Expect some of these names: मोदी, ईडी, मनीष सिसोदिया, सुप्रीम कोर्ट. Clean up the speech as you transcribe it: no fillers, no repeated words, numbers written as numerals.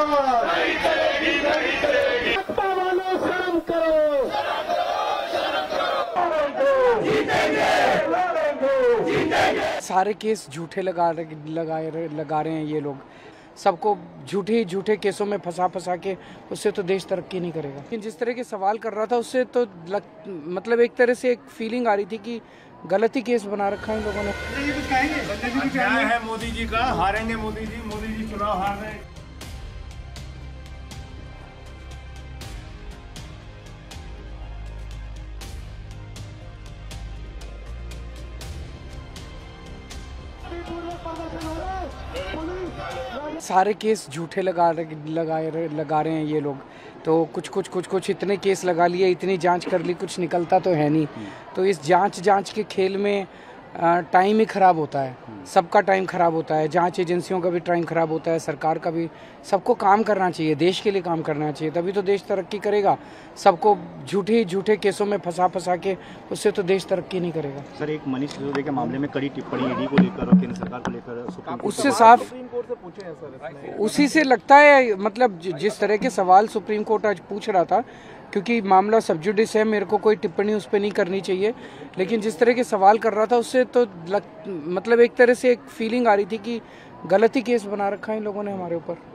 सत्ता वालों शर्म करो, सारे केस झूठे लगा रहे हैं ये लोग। सबको झूठे केसों में फंसा के, उससे तो देश तरक्की नहीं करेगा। लेकिन जिस तरह के सवाल कर रहा था उससे तो मतलब एक तरह से एक फीलिंग आ रही थी कि गलती केस बना रखा है लोगों ने। क्या है मोदी जी का, हारेंगे मोदी जी चुनाव हार रहे हैं। सारे केस झूठे लगा रहे हैं ये लोग। तो कुछ इतने केस लगा लिए, इतनी जांच कर ली, कुछ निकलता तो है नहीं। तो इस जांच के खेल में टाइम ही खराब होता है, सबका टाइम खराब होता है। जांच एजेंसियों का भी टाइम खराब होता है, सरकार का भी। सबको काम करना चाहिए, देश के लिए काम करना चाहिए, तभी तो देश तरक्की करेगा। सबको झूठे केसों में फंसा के, उससे तो देश तरक्की नहीं करेगा। सर, एक मनीष सिसोदिया के मामले में कड़ी टिप्पणी ईडी को लेकर और केंद्र सरकार को लेकर, उससे साफ सुप्रीम कोर्ट से पूछे हैं सर। उसी से लगता है, मतलब जिस तरह के सवाल सुप्रीम कोर्ट आज पूछ रहा था, क्योंकि मामला सब जुडिस है, मेरे को कोई टिप्पणी उस पर नहीं करनी चाहिए। लेकिन जिस तरह के सवाल कर रहा था उससे तो मतलब एक तरह से एक फीलिंग आ रही थी कि गलती केस बना रखा है इन लोगों ने हमारे ऊपर।